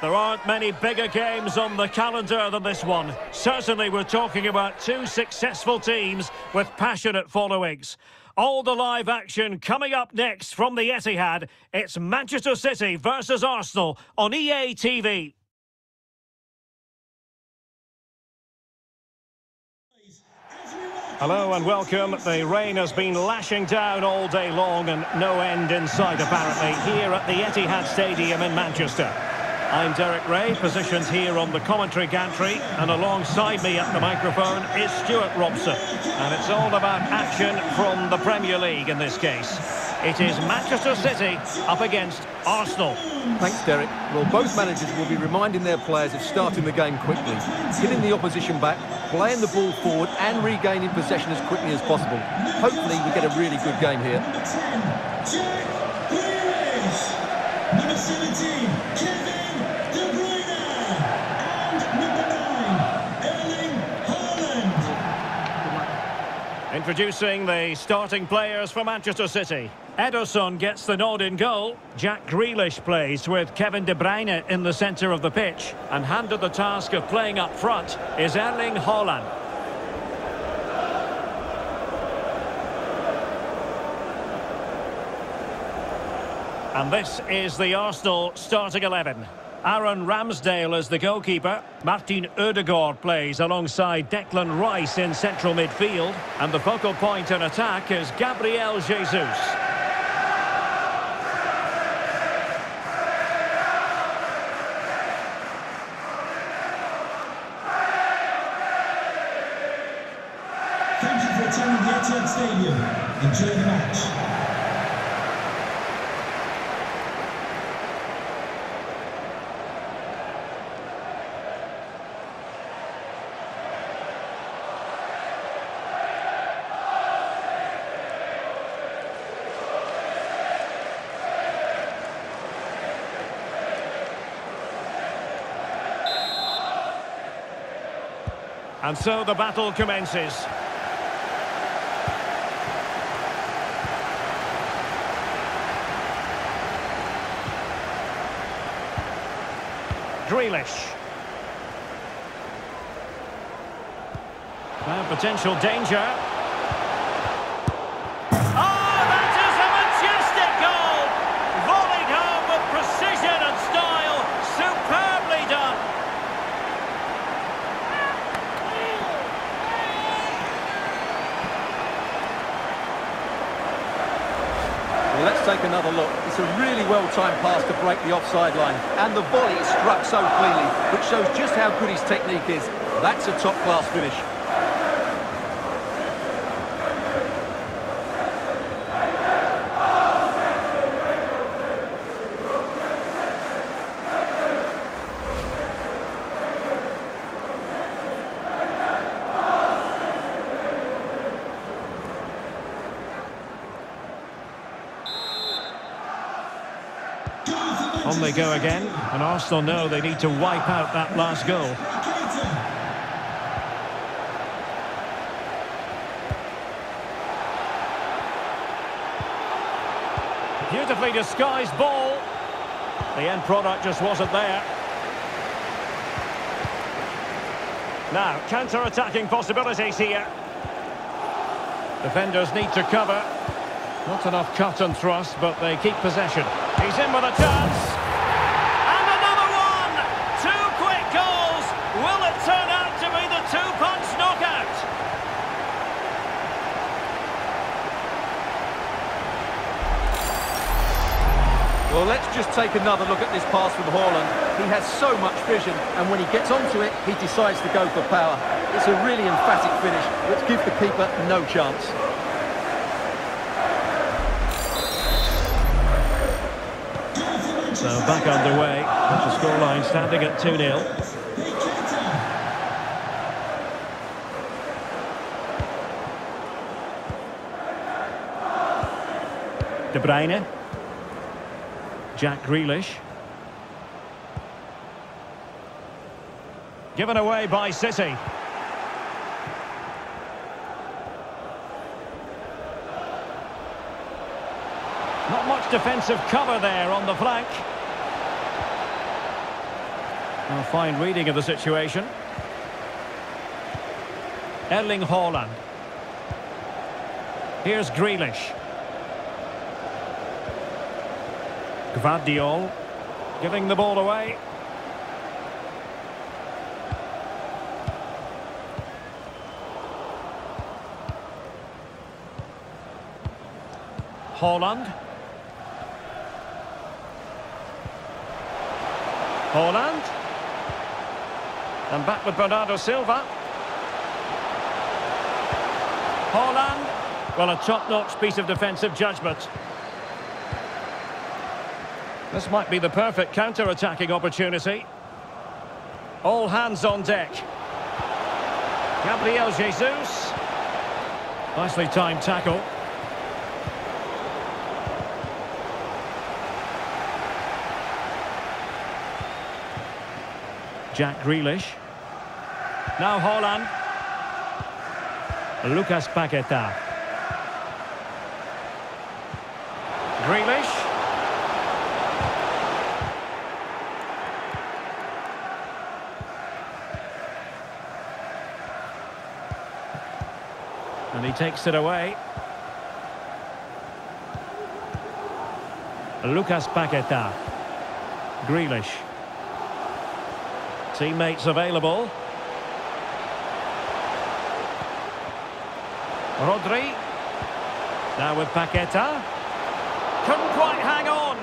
There aren't many bigger games on the calendar than this one. Certainly we're talking about two successful teams with passionate followings. All the live action coming up next from the Etihad. It's Manchester City versus Arsenal on EA TV. Hello and welcome. The rain has been lashing down all day long and no end in sight apparently here at the Etihad Stadium in Manchester. I'm Derek Ray, positioned here on the commentary gantry, and alongside me at the microphone is Stuart Robson. And it's all about action from the Premier League in this case. It is Manchester City up against Arsenal. Thanks, Derek. Well, both managers will be reminding their players of starting the game quickly, getting the opposition back, playing the ball forward and regaining possession as quickly as possible. Hopefully we get a really good game here. Jack Grealish, number 17, Kevin De Bruyne, and number 9, Erling Haaland. Introducing the starting players for Manchester City. Ederson gets the nod in goal. Jack Grealish plays with Kevin De Bruyne in the centre of the pitch, and handed the task of playing up front is Erling Haaland. And this is the Arsenal starting 11. Aaron Ramsdale is the goalkeeper. Martin Oedegaard plays alongside Declan Rice in central midfield, and the focal point in attack is Gabriel Jesus. Stadium. Enjoy the match. And so the battle commences. Grealish. Now potential danger. Oh, that is a majestic goal! Volleyed home with precision and style. Superbly done. Well, let's take another look. It's a really well-timed pass to break the offside line, and the volley struck so cleanly, which shows just how good his technique is. That's a top-class finish. On they go again, and Arsenal know they need to wipe out that last goal. Beautifully disguised ball. The end product just wasn't there. Now, counter-attacking possibilities here. Defenders need to cover. Not enough cut and thrust, but they keep possession. He's in with a chance. Well, let's just take another look at this pass from Haaland. He has so much vision, and when he gets onto it, he decides to go for power. It's a really emphatic finish, which gives the keeper no chance. So back underway, with the scoreline standing at 2-0. De Bruyne. Jack Grealish. Given away by City. Not much defensive cover there on the flank. A fine reading of the situation. Erling Haaland. Here's Grealish. Vardiol giving the ball away. Haaland. And back with Bernardo Silva. Haaland. Well, a top-notch piece of defensive judgment. This might be the perfect counter-attacking opportunity. All hands on deck. Gabriel Jesus. Nicely timed tackle. Jack Grealish. Now Haaland. Lucas Paquetá. Grealish. And he takes it away. Lucas Paquetá. Grealish. Teammates available. Rodri. Now with Paquetá. Couldn't quite hang on.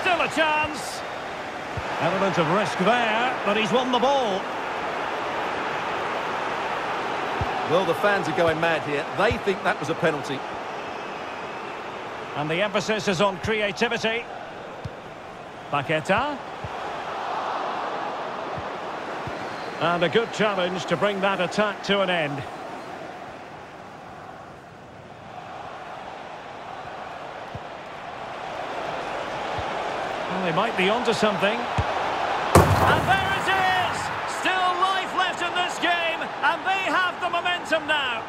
Still a chance. Element of risk there, but he's won the ball. Well, the fans are going mad here. They think that was a penalty. And the emphasis is on creativity. Paquetá. And a good challenge to bring that attack to an end. Well, they might be onto something. And there it is! Still life left in this game, and they have the momentum now.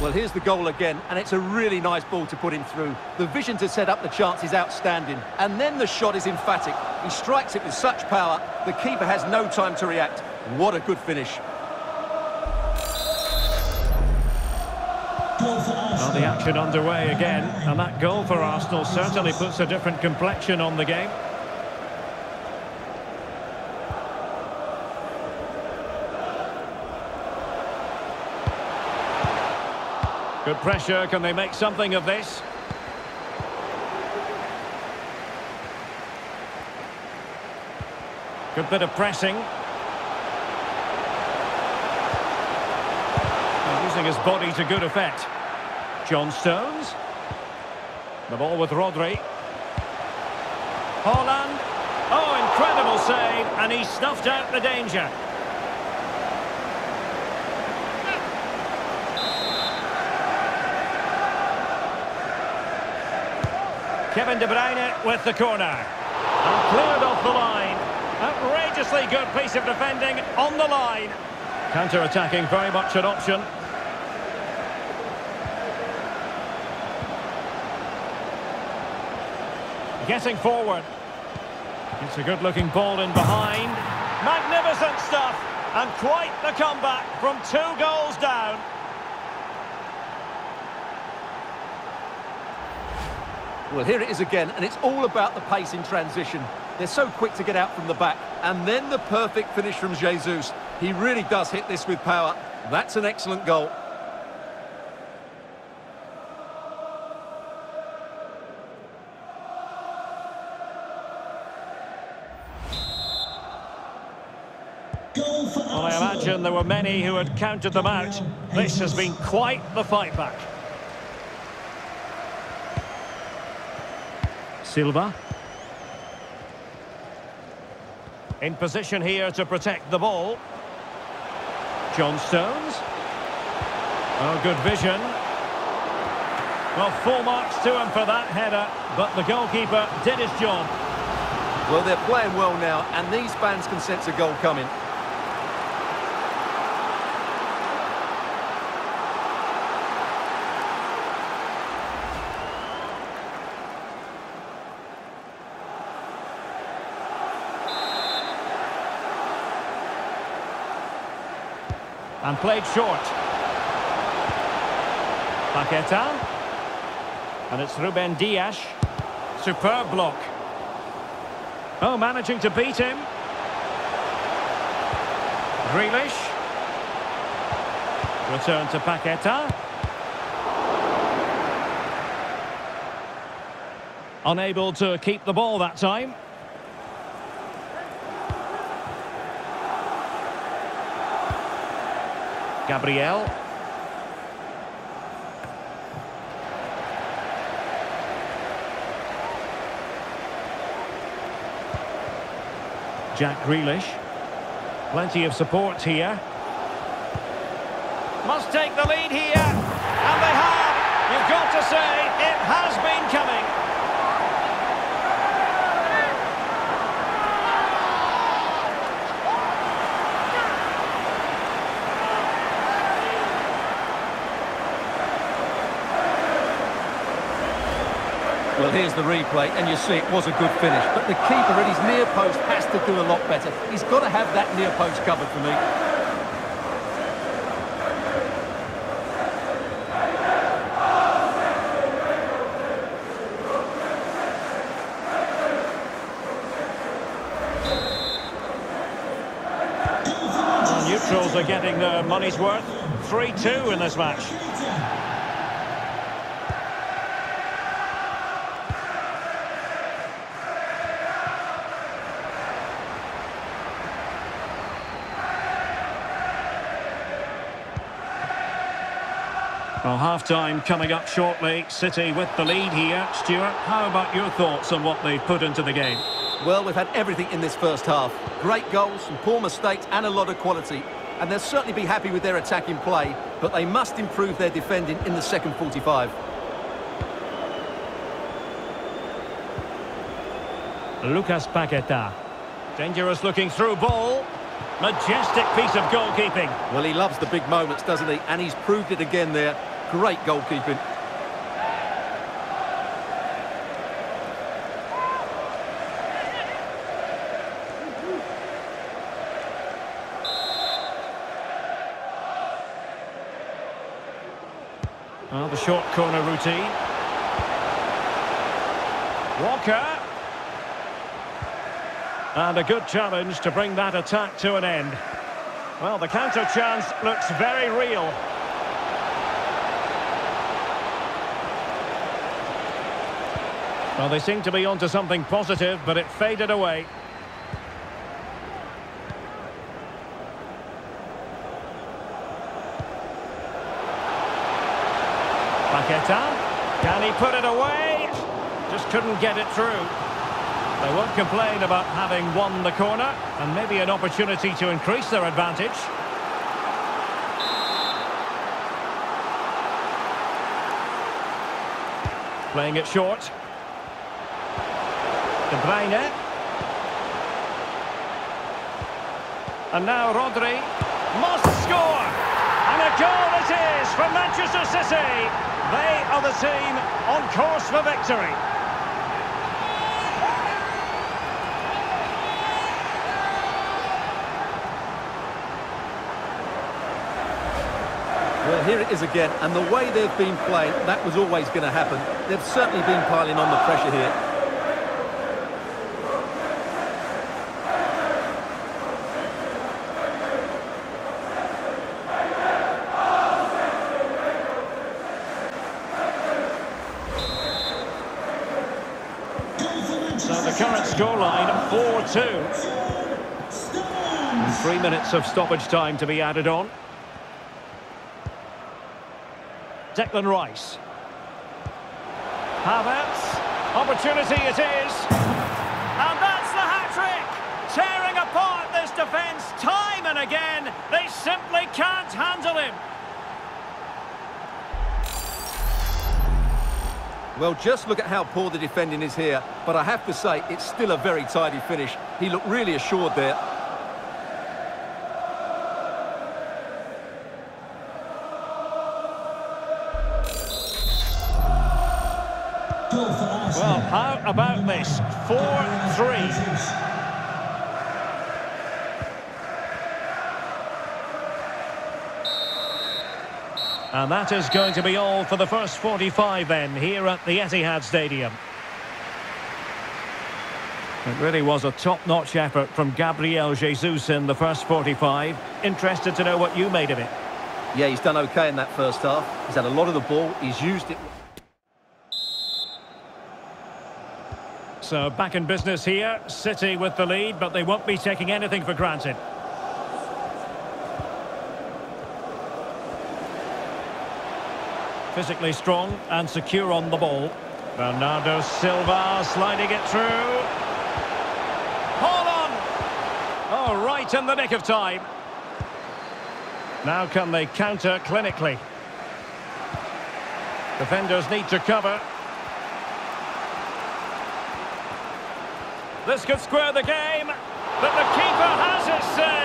Well, here's the goal again, and it's a really nice ball to put him through. The vision to set up the chance is outstanding, and then the shot is emphatic. He strikes it with such power, the keeper has no time to react. What a good finish. Well, the action underway again, and that goal for Arsenal certainly puts a different complexion on the game. Good pressure, can they make something of this? Good bit of pressing. He's using his body to good effect. John Stones. The ball with Rodri. Haaland. Oh, incredible save, and he snuffed out the danger. Kevin De Bruyne with the corner. And cleared off the line. Outrageously good piece of defending on the line. Counter-attacking, very much an option. Getting forward. It's a good-looking ball in behind. Magnificent stuff. And quite the comeback from 2 goals down. Well, here it is again, and it's all about the pace in transition. They're so quick to get out from the back, and then the perfect finish from Jesus. He really does hit this with power. That's an excellent goal. Well, I imagine there were many who had counted them out. This has been quite the fight back. Silva. In position here to protect the ball. John Stones. Oh, good vision. Well, 4 marks to him for that header, but the goalkeeper did his job. Well, they're playing well now, and these fans can sense a goal coming. and played short. Paquetá, and it's Ruben Dias. Superb block. Oh, managing to beat him. Grealish. Return to Paquetá. Unable to keep the ball that time. Gabriel. Jack Grealish. Plenty of support here. Must take the lead here. And they have. You've got to say, it has been coming. Well, here's the replay, and you see it was a good finish. But the keeper at his near post has to do a lot better. He's got to have that near post covered for me. Neutrals are getting their money's worth. 3-2 in this match. Well, half-time coming up shortly. City with the lead here. Stuart, how about your thoughts on what they've put into the game? Well, we've had everything in this first half. Great goals, some poor mistakes and a lot of quality. And they'll certainly be happy with their attacking play, but they must improve their defending in the second 45. Lucas Paquetá. Dangerous looking through ball. Majestic piece of goalkeeping. Well, he loves the big moments, doesn't he? And he's proved it again there. Great goalkeeping. Well, the short corner routine. Walker. And a good challenge to bring that attack to an end. Well, the counter chance looks very real. Well, they seem to be onto something positive, but it faded away. Paquetá, can he put it away? Just couldn't get it through. They won't complain about having won the corner, and maybe an opportunity to increase their advantage. Playing it short. De Bruyne. And now Rodri must score! And a goal it is for Manchester City! They are the team on course for victory. Well, here it is again, and the way they've been playing, that was always going to happen. They've certainly been piling on the pressure here. So the current scoreline, 4-2. And 3 minutes of stoppage time to be added on. Declan Rice. Havertz. Opportunity it is. And that's the hat-trick. Tearing apart this defence time and again. They simply can't handle him. Well, just look at how poor the defending is here. But I have to say, it's still a very tidy finish. He looked really assured there. Well, how about this? 4-3. And that is going to be all for the first 45 then, here at the Etihad Stadium. It really was a top-notch effort from Gabriel Jesus in the first 45. Interested to know what you made of it. Yeah, he's done okay in that first half. He's had a lot of the ball, he's used it. So back in business here, City with the lead, but they won't be taking anything for granted. Physically strong and secure on the ball. Bernardo Silva sliding it through. Haaland! Oh, right in the nick of time. Now can they counter clinically? Defenders need to cover. This could square the game, but the keeper has his say,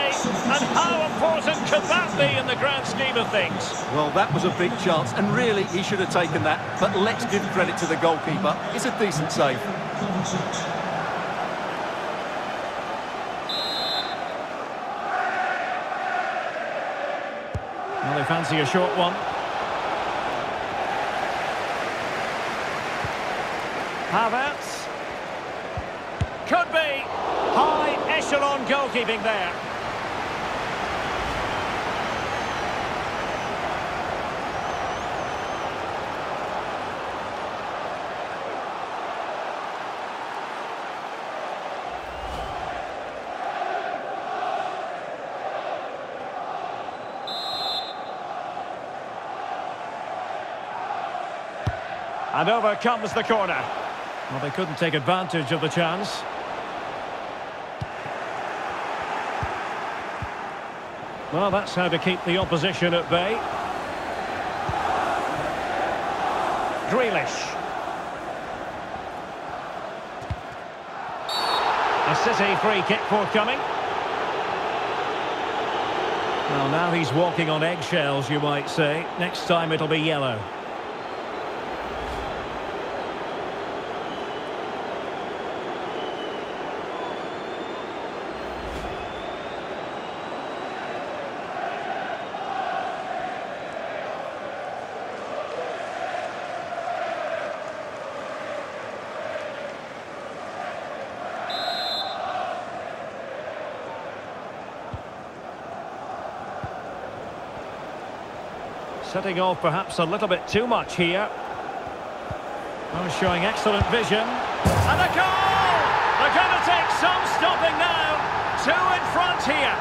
and how important could that be in the grand scheme of things? Well, that was a big chance, and really he should have taken that, but let's give credit to the goalkeeper. It's a decent save. Well, they fancy a short one. Havertz. Could be high echelon goalkeeping there. And over comes the corner. Well, they couldn't take advantage of the chance. Well, that's how to keep the opposition at bay. Grealish. A City free kick forthcoming. Well, now he's walking on eggshells, you might say. Next time it'll be yellow. Setting off perhaps a little bit too much here. Oh, showing excellent vision. And a goal! They're going to take some stopping now. Two in front here.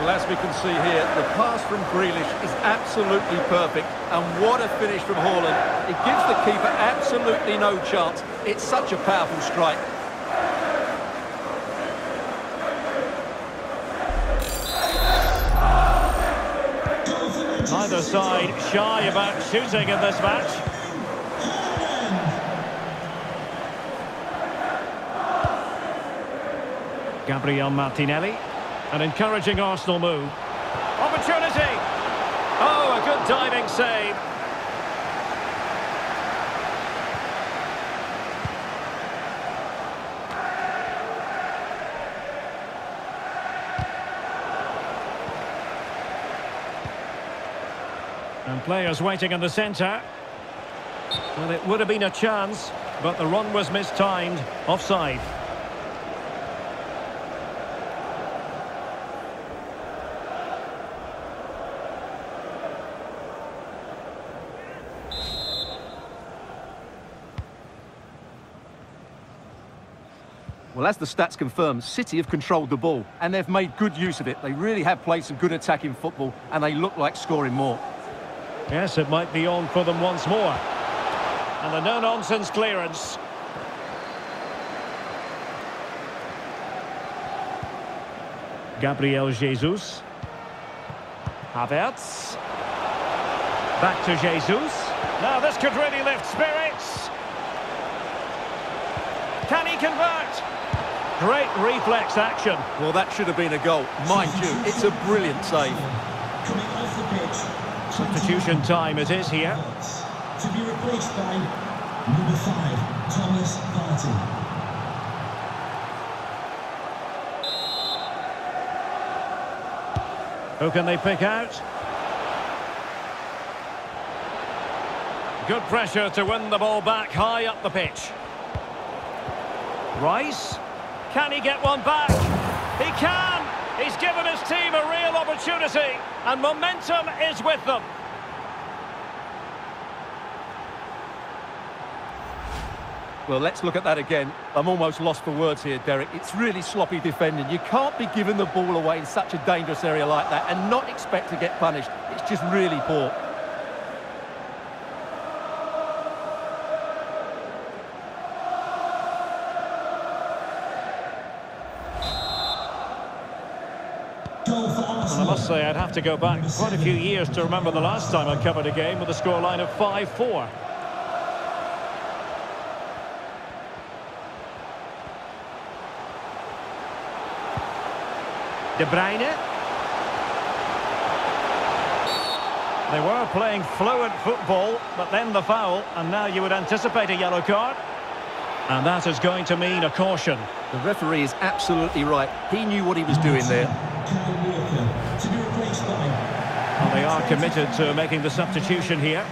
Well, as we can see here, the pass from Grealish is absolutely perfect. And what a finish from Haaland. It gives the keeper absolutely no chance. It's such a powerful strike. Neither side shy about shooting in this match. Gabriel Martinelli, an encouraging Arsenal move. Opportunity! Oh, a good diving save. And players waiting in the centre. Well, it would have been a chance, but the run was mistimed. Offside. Well, as the stats confirm, City have controlled the ball, and they've made good use of it. They really have played some good attacking football, and they look like scoring more. Yes, it might be on for them once more. And a no-nonsense clearance. Gabriel Jesus. Havertz. Back to Jesus. Now this could really lift spirits. Can he convert? Great reflex action. Well, that should have been a goal. Mind you, it's a brilliant save. Coming off the pitch. Substitution time it is here. To be replaced by Number 5, Thomas Partey. Who can they pick out? Good pressure to win the ball back high up the pitch. Rice. Can he get one back? He can! He's given his team a real opportunity, and momentum is with them. Well, let's look at that again. I'm almost lost for words here, Derek. It's really sloppy defending. You can't be giving the ball away in such a dangerous area like that and not expect to get punished. It's just really poor. And I must say, I'd have to go back quite a few years to remember the last time I covered a game with a scoreline of 5-4. De Bruyne. They were playing fluent football, but then the foul, and now you would anticipate a yellow card. And that is going to mean a caution. The referee is absolutely right. He knew what he was doing there. And they are committed to making the substitution here.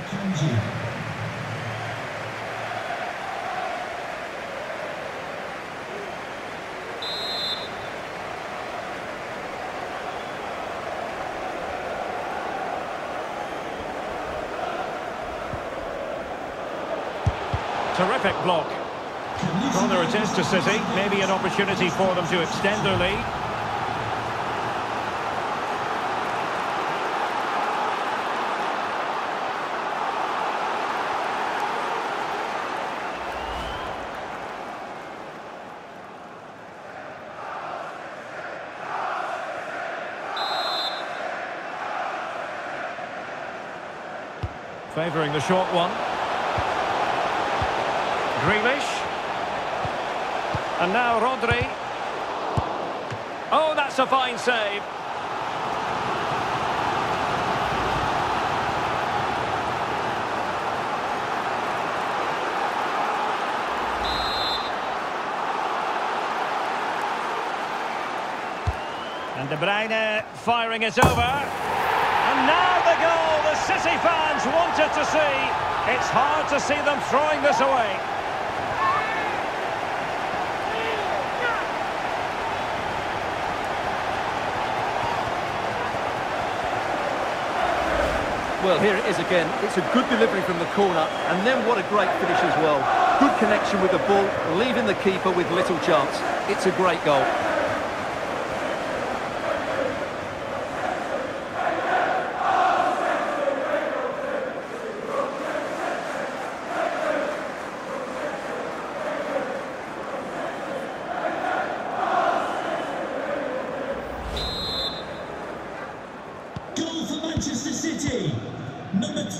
Terrific block. Well, there it is to City. Maybe an opportunity for them to extend their lead. Favouring the short one. Grealish. And now Rodri. Oh, that's a fine save. And De Bruyne firing it over. And now the goal the City fans wanted to see. It's hard to see them throwing this away. Well, here it is again. It's a good delivery from the corner, and then what a great finish as well. Good connection with the ball, leaving the keeper with little chance. It's a great goal. Manchester City, number 25.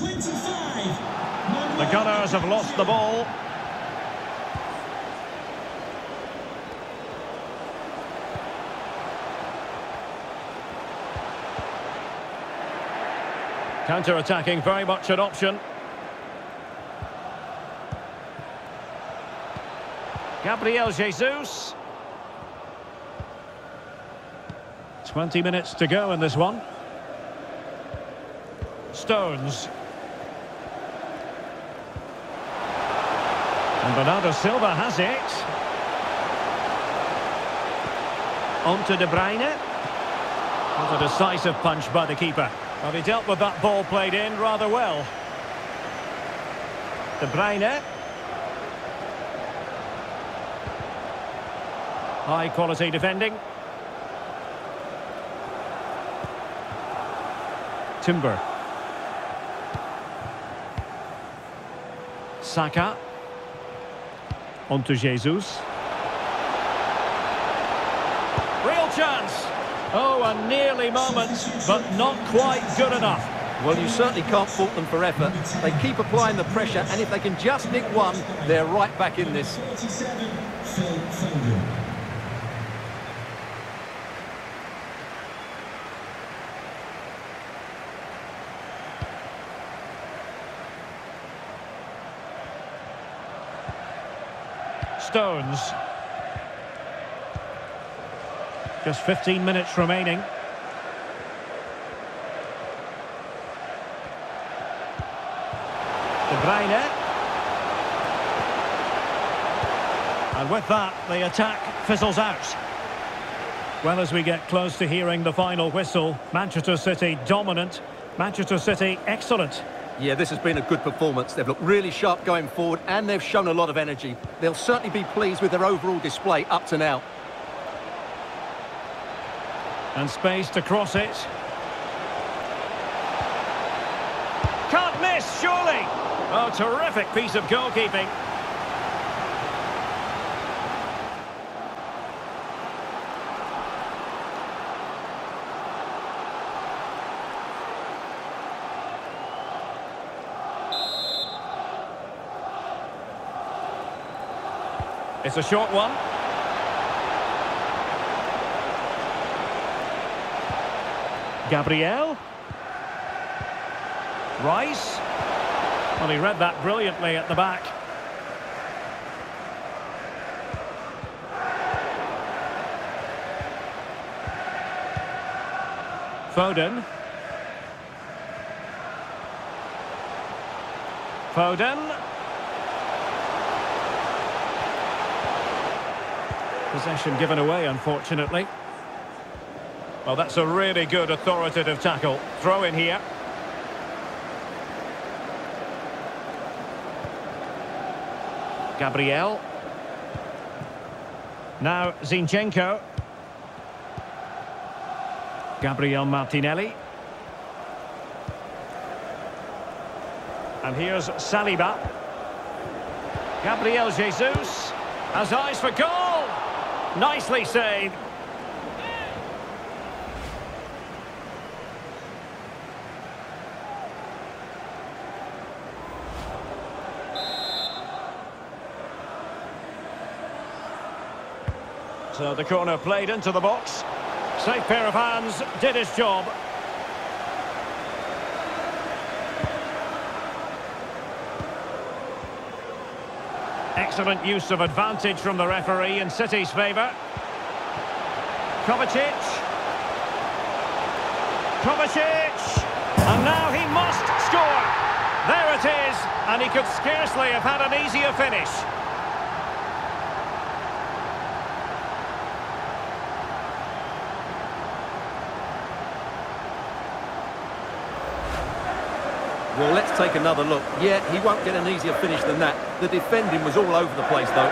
The Gunners have lost the ball. Counter-attacking, very much an option. Gabriel Jesus. 20 minutes to go in this one. Stones. And Bernardo Silva has it. On to De Bruyne. What a decisive punch by the keeper. Well, he dealt with that ball played in rather well. De Bruyne. High quality defending. Timber. Saka. Onto Jesus. Real chance. Oh, a nearly moment, but not quite good enough. Well, you certainly can't fault them for effort. They keep applying the pressure, and if they can just nick one, they're right back in this. Stones. Just 15 minutes remaining. De Bruyne. And with that, the attack fizzles out. Well, as we get close to hearing the final whistle, Manchester City dominant, Manchester City excellent. Yeah, this has been a good performance. They've looked really sharp going forward and they've shown a lot of energy. They'll certainly be pleased with their overall display up to now. And space to cross it. Can't miss, surely! Oh, terrific piece of goalkeeping. It's a short one. Gabriel. Rice. Well, he read that brilliantly at the back. Foden. Foden. Possession given away, unfortunately. Well, that's a really good authoritative tackle. Throw in here. Gabriel. Now Zinchenko. Gabriel Martinelli. And here's Saliba. Gabriel Jesus has eyes for goal. Nicely saved. So the corner played into the box. Safe pair of hands, did his job. Excellent use of advantage from the referee in City's favour. Kovacic. Kovacic. And now he must score. There it is. And he could scarcely have had an easier finish. Well, let's take another look. Yeah, he won't get an easier finish than that. The defending was all over the place, though.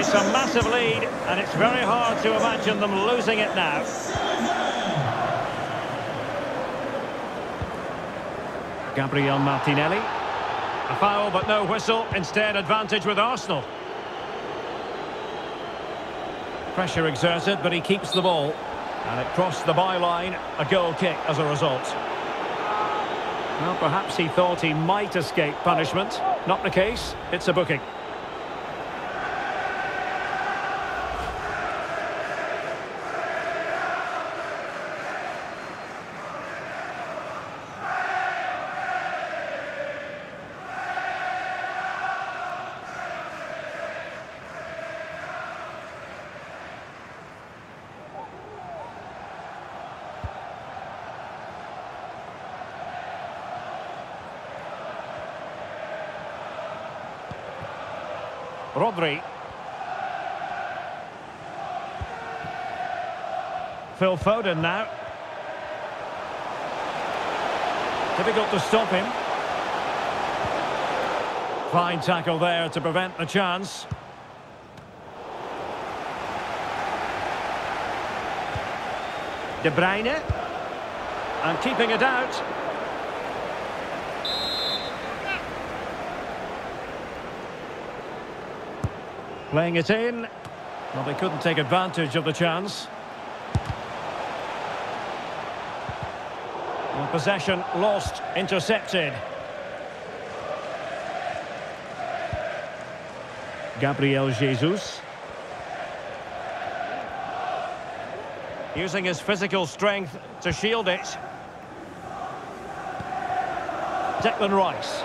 It's a massive lead, and it's very hard to imagine them losing it now. Gabriel Martinelli. A foul, but no whistle. Instead, advantage with Arsenal. Pressure exerted, but he keeps the ball. And it crossed the byline. A goal kick as a result. Well, perhaps he thought he might escape punishment. Not the case. It's a booking. Rodri. Phil Foden now. Difficult to stop him. Fine tackle there to prevent the chance. De Bruyne. And keeping it out. Playing it in. Well, they couldn't take advantage of the chance. And possession lost, intercepted. Gabriel Jesus. using his physical strength to shield it. Declan Rice.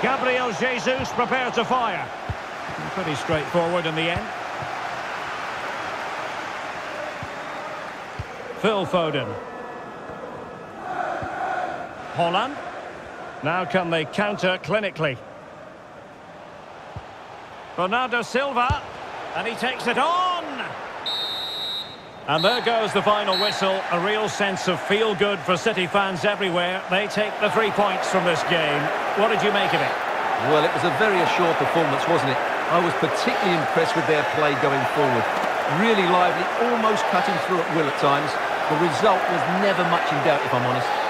Gabriel Jesus prepared to fire. Pretty straightforward in the end. Phil Foden. Haaland. Now can they counter clinically? Bernardo Silva, and he takes it on! And there goes the final whistle. A real sense of feel-good for City fans everywhere. They take the 3 points from this game. What did you make of it? Well, it was a very assured performance, wasn't it? I was particularly impressed with their play going forward. Really lively, almost cutting through at will at times. The result was never much in doubt, if I'm honest.